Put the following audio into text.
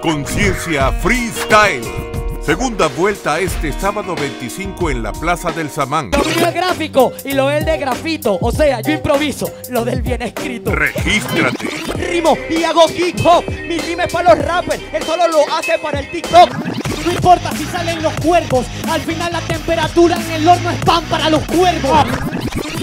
Conciencia Freestyle. Segunda vuelta este sábado 25 en la Plaza del Samán. Lo mío es gráfico y lo es de grafito. O sea, yo improviso lo del bien escrito. Regístrate. Rimo y hago hip hop. Mi rima es para los rappers. Él solo lo hace para el TikTok. No importa si salen los cuervos. Al final la temperatura en el horno es pan para los cuervos.